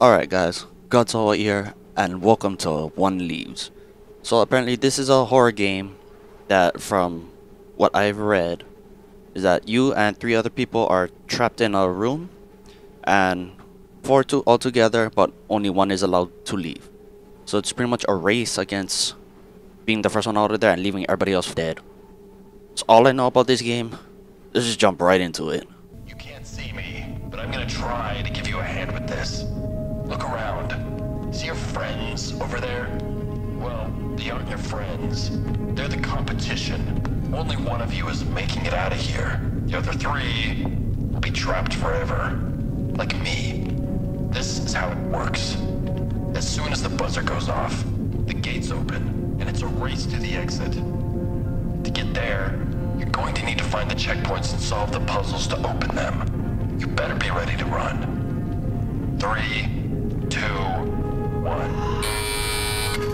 Alright guys, Godzilla here, and welcome to One Leaves. So apparently this is a horror game that, from what I've read, is that you and 3 other people are trapped in a room, and 4 all together, but only 1 is allowed to leave. So it's pretty much a race against being the first one out of there and leaving everybody else dead. So all I know about this game, let's just jump right into it. You can't see me, but I'm gonna try to give you a hand with this. Look around. See your friends over there? Well, they aren't your friends. They're the competition. Only one of you is making it out of here. The other 3 will be trapped forever. Like me. This is how it works. As soon as the buzzer goes off, the gates open, and it's a race to the exit. To get there, you're going to need to find the checkpoints and solve the puzzles to open them. You better be ready to run. 3, 2, 1.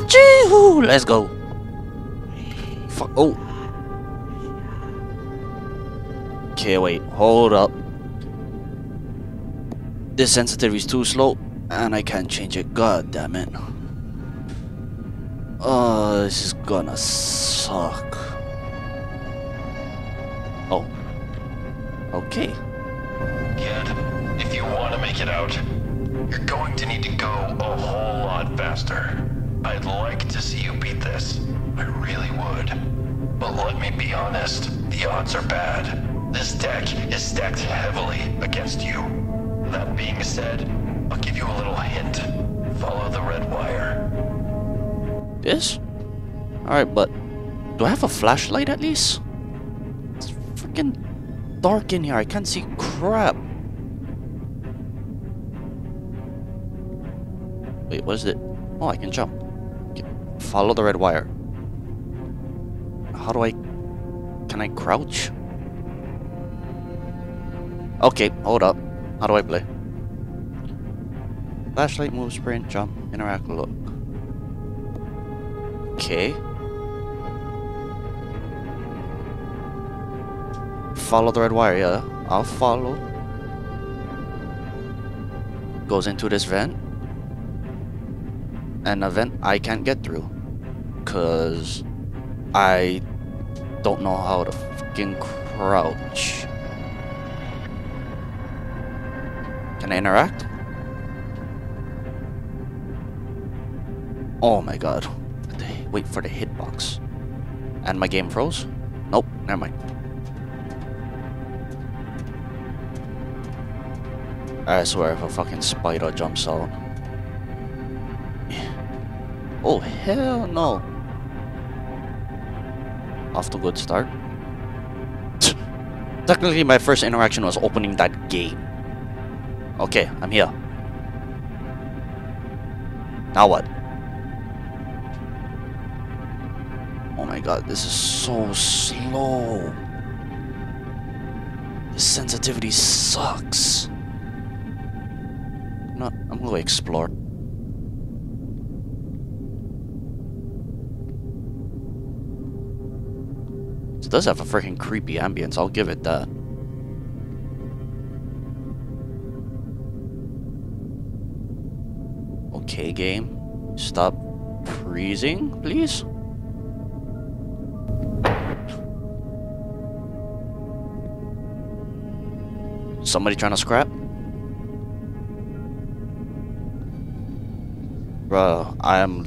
Gee-hoo! Let's go. Fuck. Oh. Okay, wait. Hold up. This sensitivity is too slow, and I can't change it. God damn it. Oh, this is gonna suck. Oh. Okay. Kid, if you want to make it out, you're going to need to go a whole lot faster. I'd like to see you beat this. I really would. But let me be honest, the odds are bad. This deck is stacked heavily against you. That being said, I'll give you a little hint. Follow the red wire. This? Alright, but do I have a flashlight at least? It's freaking dark in here. I can't see crap. Wait, what is it? Oh, I can jump. Okay. Follow the red wire. How do I... Can I crouch? Okay, hold up. How do I play? Flashlight, move, sprint, jump, interact, look. Okay. Follow the red wire, yeah. I'll follow. Goes into this vent. An event I can't get through because I don't know how to fucking crouch. Can I interact? Oh my god. Wait for the hitbox. And my game froze? Nope, never mind. I swear if a fucking spider jumps out. Oh, hell no. Off to a good start. Technically, my first interaction was opening that gate. Okay, I'm here. Now what? Oh my god, this is so slow. The sensitivity sucks. I'm gonna explore. It does have a freaking creepy ambience, I'll give it that. Okay, game. Stop freezing, please. Somebody trying to scrap? Bro, I am...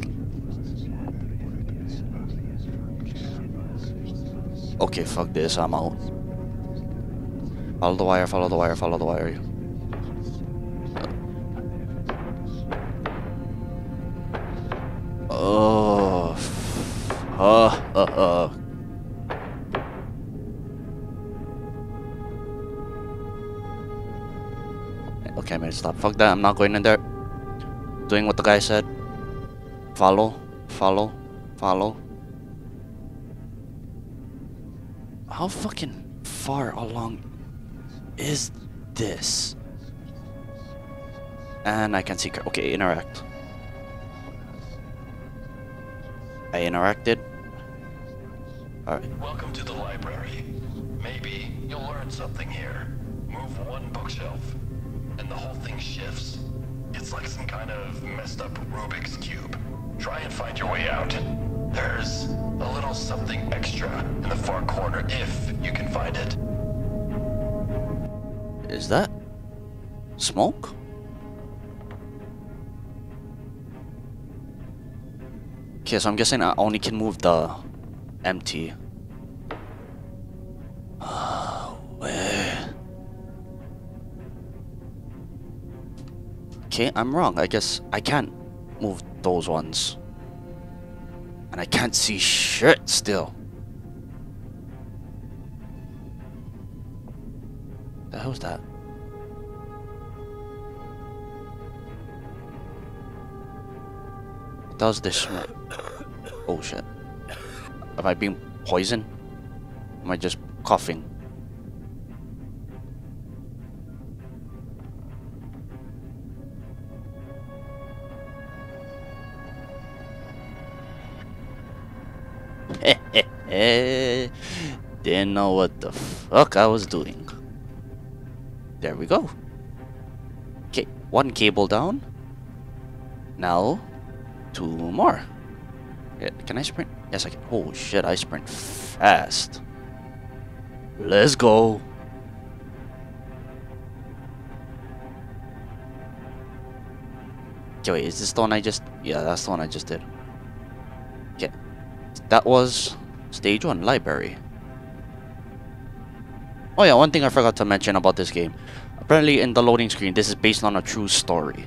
Okay, fuck this, I'm out. Follow the wire, follow the wire, follow the wire. Oh. Okay, I'm gonna stop. Fuck that, I'm not going in there. Doing what the guy said. Follow, follow, follow. How fucking far along is this? And I can see her. Okay, interact. I interacted. Alright. Welcome to the library. Maybe you'll learn something here. Move 1 bookshelf, and the whole thing shifts. It's like some kind of messed up Rubik's Cube. Try and find your way out. There's a little something extra in the far corner if you can find it. Is that smoke? Okay, so I'm guessing I only can move the empty. Okay, I'm wrong. I guess I can't move those ones. And I can't see shit still. The hell's that? What does this smell? Oh shit. Am I being poisoned? Am I just coughing? Didn't know what the fuck I was doing. There we go. Okay, one cable down. Now, two more. Can I sprint? Yes, I can. Oh shit, I sprint fast. Let's go. Okay, wait, is this the one I just... Yeah, that's the one I just did. Okay. That was stage one, library. Oh yeah, one thing I forgot to mention about this game. Apparently in the loading screen, this is based on a true story.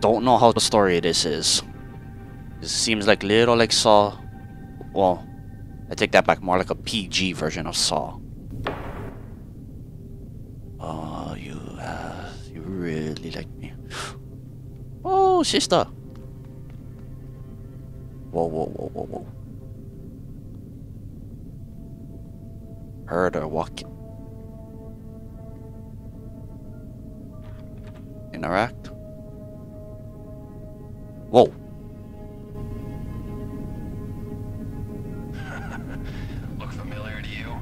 Don't know how the story this is. This seems like little like Saw. Well, I take that back, more like a PG version of Saw. Oh, you really like me. Oh, sister. Whoa, whoa, whoa, whoa, whoa. Heard her walking. Interact. Whoa. Look familiar to you?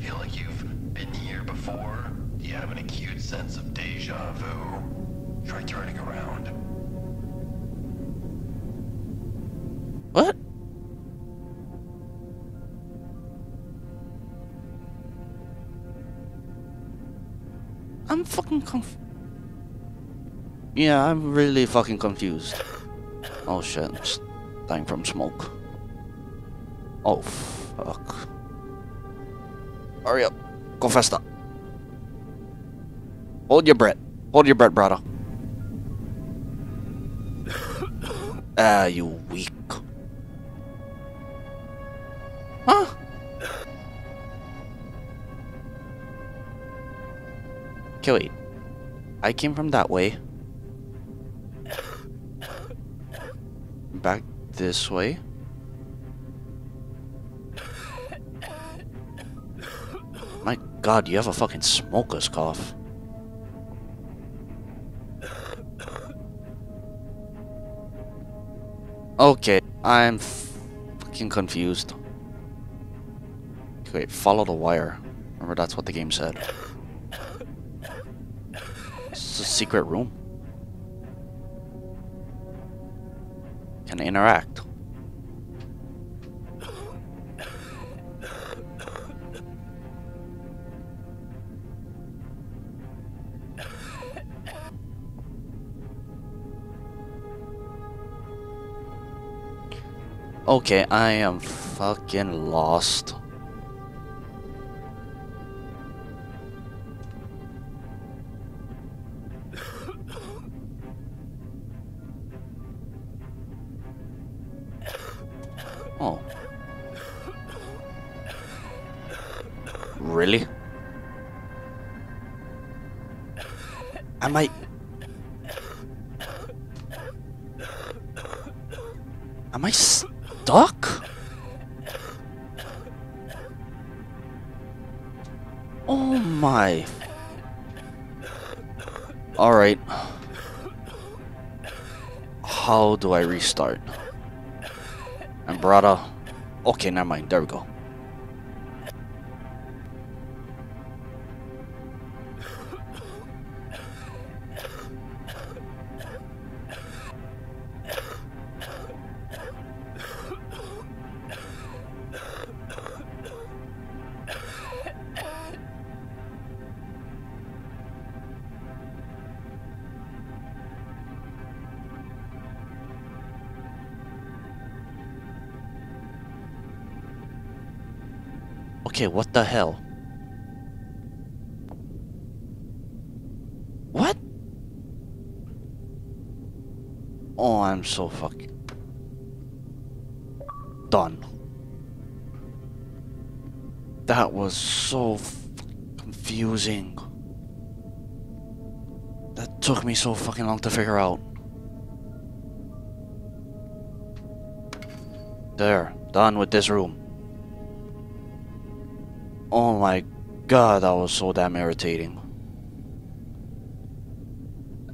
Feel like you've been here before? You have an acute sense of deja vu? Try turning around. What? I'm fucking Yeah, I'm really fucking confused. Oh shit, I'm dying from smoke. Oh fuck. Hurry up. Go faster. Hold your breath. Hold your breath, brother. Ah, you weak. Huh? Okay, wait. I came from that way. Back this way. My god, you have a fucking smoker's cough. Okay, I'm fucking confused. Wait, follow the wire. Remember, that's what the game said. This is a secret room. Can I interact? Okay, I am fucking lost. Oh. Really? I might... Am I stuck? Oh my... Alright. How do I restart? And brother, okay, never mind. There we go. Okay, what the hell? What? Oh, I'm so fucking... done. That was so confusing. That took me so fucking long to figure out. There. Done with this room. Oh my god, that was so damn irritating.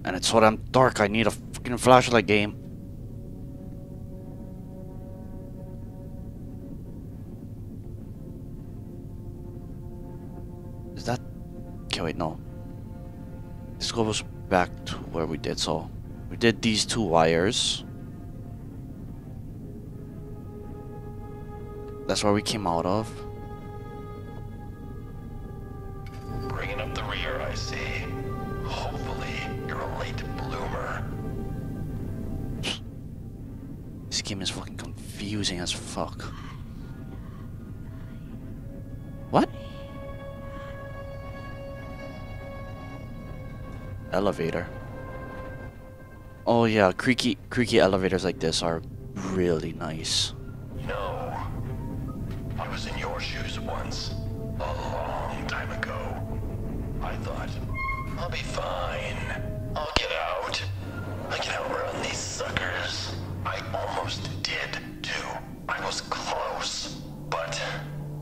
And it's so damn dark, I need a fucking flashlight game. Is that... okay, wait, no. This goes back to where we did, so... we did these two wires. That's where we came out of. Bringing up the rear, I see. Hopefully, you're a late bloomer. This game is fucking confusing as fuck. What? Elevator. Oh yeah, creaky elevators like this are really nice. No. I was in your shoes once, a long time ago. I thought, I'll be fine. I'll get out. I can outrun these suckers. I almost did, too. I was close. But,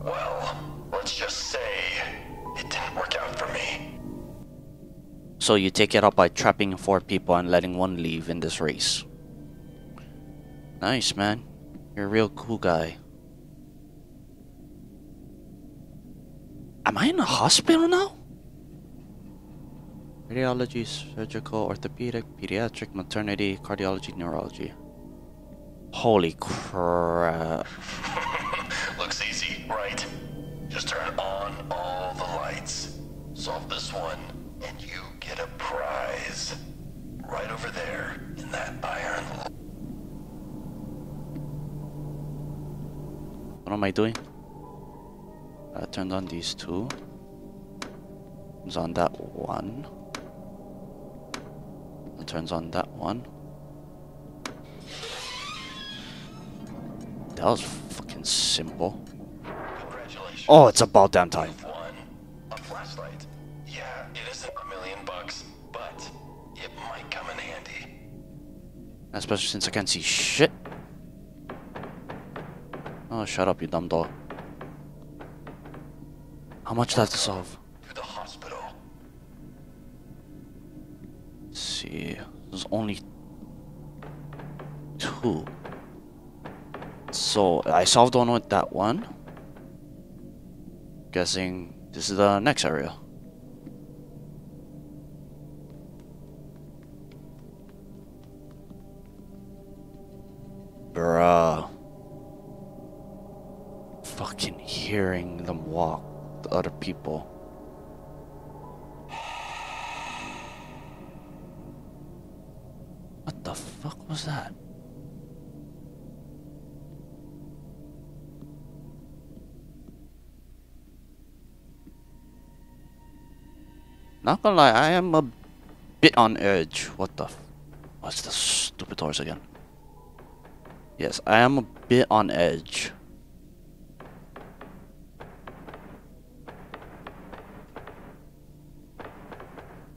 well, let's just say, it didn't work out for me. So you take it up by trapping 4 people and letting 1 leave in this race. Nice, man. You're a real cool guy. Am I in a hospital now? Radiology, surgical, orthopedic, pediatric, maternity, cardiology, neurology. Holy crap. Looks easy, right? Just turn on all the lights. Solve this one, and you get a prize. Right over there, in that iron... what am I doing? I turned on these two. Turns on that one. It turns on that one. That was fucking simple. Congratulations. Oh, it's about damn time. A flashlight. Yeah, it isn't $1 million, but it might come in handy. Especially since I can't see shit. Oh, shut up, you dumb dog. How much do I have to solve? To the hospital. Let's see, there's only 2. So I solved one with that one. Guessing this is the next area. Bruh. Fucking hearing them walk. Other people. What the fuck was that? Not gonna lie, I am a bit on edge. What the f... what's the stupid doors again? Yes, I am a bit on edge.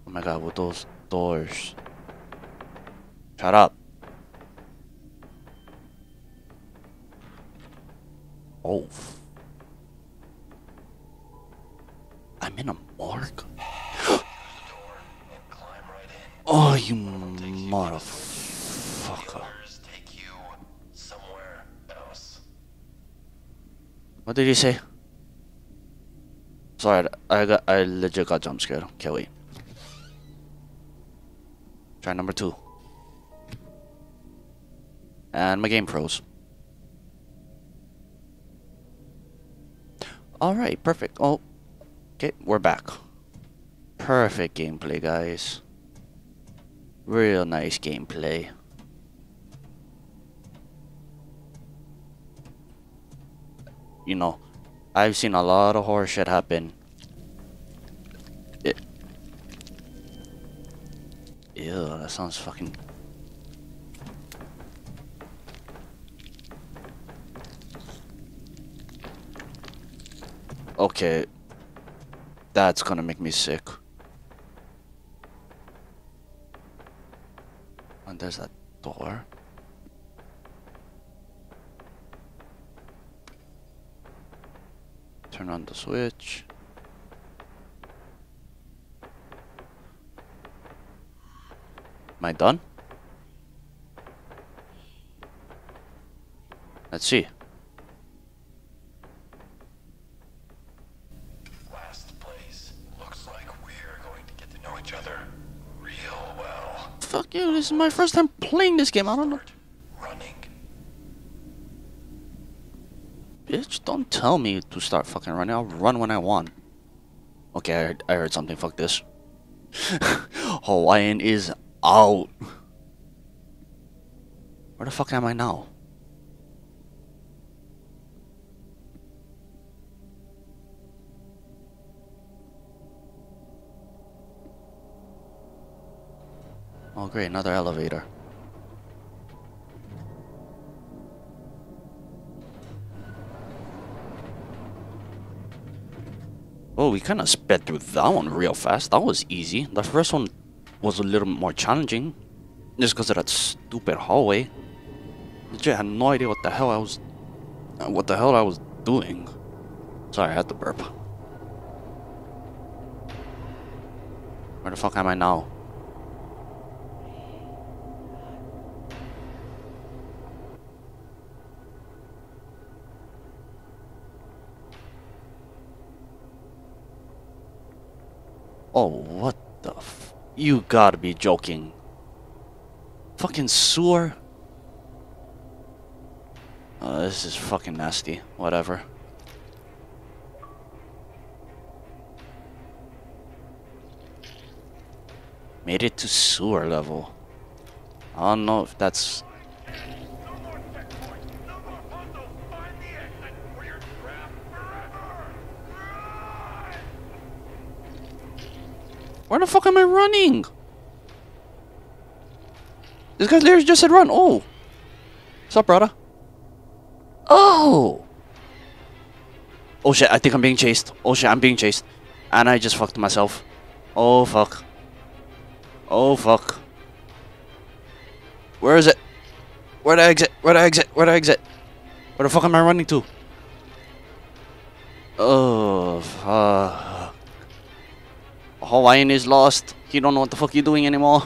Oh my god, with those doors. Shut up. Oh. I'm in a morgue? Oh, you motherfucker. What did you say? Sorry, I legit got jump scared. Okay, wait. Try number 2. And my game froze. Alright, perfect. Oh, okay, we're back. Perfect gameplay, guys. Real nice gameplay. You know, I've seen a lot of horror shit happen. Ew, that sounds fucking... Okay. That's gonna make me sick. And there's that door. Turn on the switch. Am I done? Let's see. Last place. Looks like we're going to get to know each other real well. Fuck you, this is my first time playing this game. I don't know. Bitch, don't tell me to start fucking running. I'll run when I want. Okay, I heard something. Fuck this. Hawaiian is out. Where the fuck am I now? Oh great, another elevator. Oh, we kind of sped through that one real fast. That was easy. The first one was a little more challenging. Just because of that stupid hallway. Legit, I had no idea what the hell I was... What the hell I was doing. Sorry, I had to burp. Where the fuck am I now? Oh, what the f... You gotta be joking. Fucking sewer? Oh, this is fucking nasty. Whatever. Made it to sewer level. I don't know if that's... Where the fuck am I running? This guy literally just said run. Oh. What's up, brother? Oh. Oh shit, I think I'm being chased. Oh shit, I'm being chased. And I just fucked myself. Oh fuck. Oh fuck. Where is it? Where'd I exit? Where'd I exit? Where'd I exit? Where the fuck am I running to? Oh fuck. Hawaiian is lost. He don't know what the fuck you're doing anymore.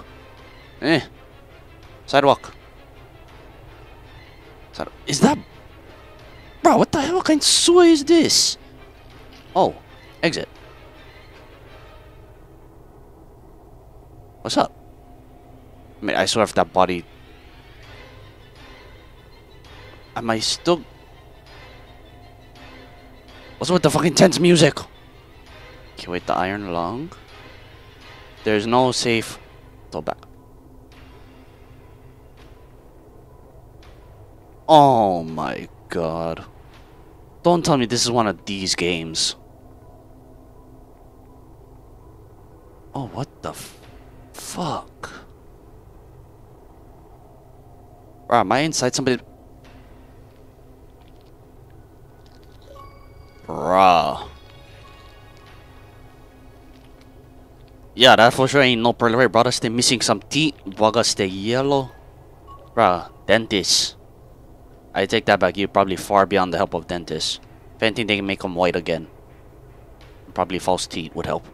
Eh. Sidewalk. Is that... Bro, what the hell kind of sewer is this? Oh. Exit. What's up? I mean, I swear if that body... Am I still... What's with the fucking tense music? Okay, wait, the iron lung? There's no safe. Go back. Oh my god. Don't tell me this is one of these games. Oh, what the fuck? Bro, am I inside somebody? Bruh. Yeah, that for sure ain't no pearl right. Brother stay missing some teeth. Brother stay yellow. Bruh, dentist. I take that back. You're probably far beyond the help of dentists. If anything, they can make them white again. Probably false teeth would help.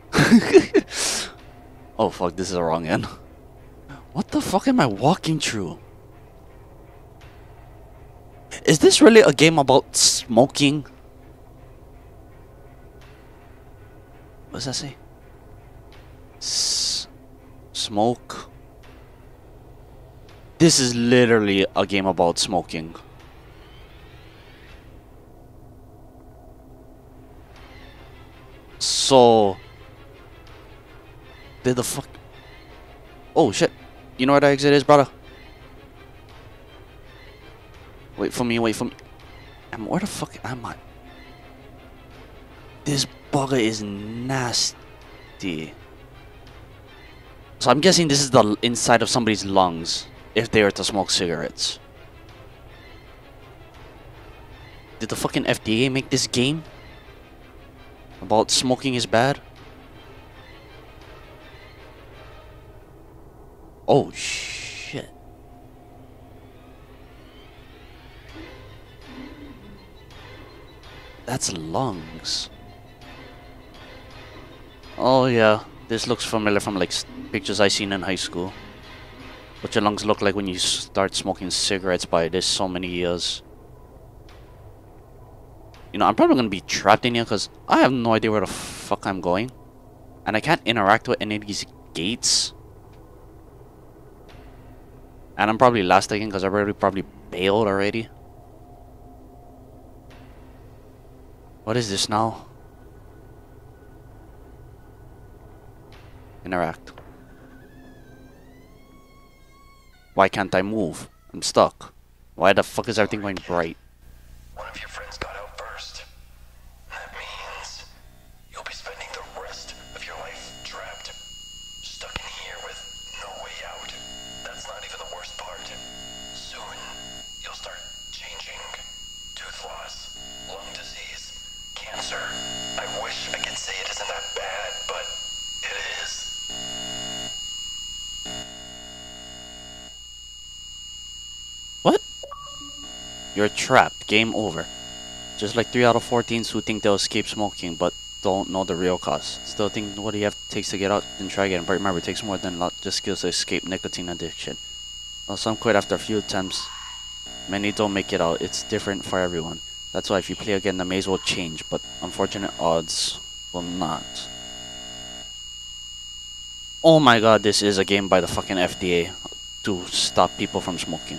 Oh fuck, this is the wrong end. What the fuck am I walking through? Is this really a game about smoking? What does that say? Smoke. This is literally a game about smoking. So did the fuck... Oh shit. You know where the exit is, brother? Wait for me, wait for me. Where the fuck am I? This bugger is nasty. So I'm guessing this is the inside of somebody's lungs if they were to smoke cigarettes. Did the fucking FDA make this game about smoking is bad? Oh shit. That's lungs. Oh yeah, this looks familiar from like pictures I seen in high school. What your lungs look like when you start smoking cigarettes by this so many years. You know, I'm probably gonna be trapped in here because I have no idea where the fuck I'm going. And I can't interact with any of these gates. And I'm probably last again because I already probably bailed already. What is this now? Interact. Why can't I move? I'm stuck. Why the fuck is everything going bright? One of your friends got out first. That means you'll be spending the rest of your life trapped. Stuck in here with no way out. That's not even the worst part. Soon, you'll start changing. Tooth loss, lung disease, cancer. I wish I could say it isn't that bad, but it is. What? You're trapped. Game over. Just like 3 out of 4 teens who think they'll escape smoking, but don't know the real cause. Still think what do you have takes to get out and try again. But remember, it takes more than just skills to escape nicotine addiction. Well, some quit after a few attempts. Many don't make it out. It's different for everyone. That's why if you play again, the maze will change, but unfortunate odds will not. Oh my god, this is a game by the fucking FDA to stop people from smoking.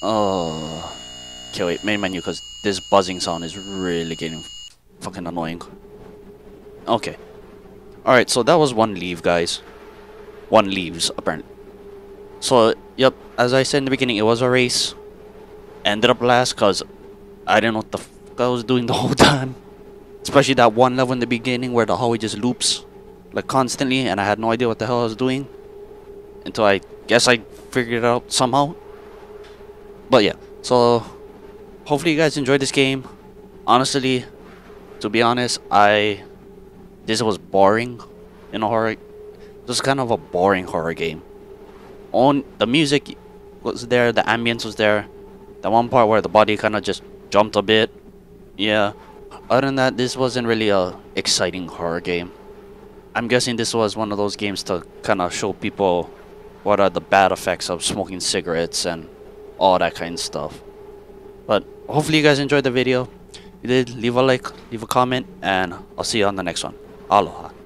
Oh, okay, wait, main menu, because this buzzing sound is really getting fucking annoying. Okay. Alright, so that was One Leaves, guys. One Leaves, apparently. So, yep, as I said in the beginning, it was a race. Ended up last, because I didn't know what the fuck I was doing the whole time. Especially that one level in the beginning where the hallway just loops, like, constantly, and I had no idea what the hell I was doing. Until I guess I figured it out somehow. But yeah, so hopefully you guys enjoyed this game. Honestly, to be honest, this was boring in a horror. This was kind of a boring horror game. On the music was there, the ambience was there. The one part where the body kind of just jumped a bit. Yeah. Other than that, this wasn't really a exciting horror game. I'm guessing this was one of those games to kind of show people what are the bad effects of smoking cigarettes and all that kind of stuff. But hopefully you guys enjoyed the video. If you did, leave a like, leave a comment, and I'll see you on the next one. Aloha.